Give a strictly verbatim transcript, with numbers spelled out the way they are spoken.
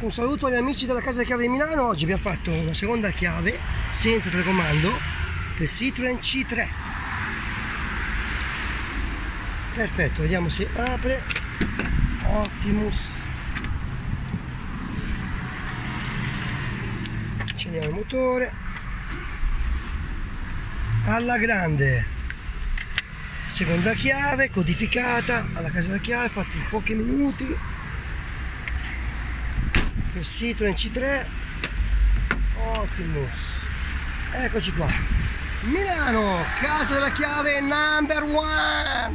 Un saluto agli amici della casa delle chiavi di Milano. Oggi abbiamo fatto una seconda chiave senza telecomando per Citroen C tre. Perfetto, vediamo se apre. Optimus, accendiamo il motore alla grande. Seconda chiave codificata alla casa della chiave, fatta in pochi minuti. Il Citroen C tre Optimus. Eccoci qua, Milano, casa della chiave number one.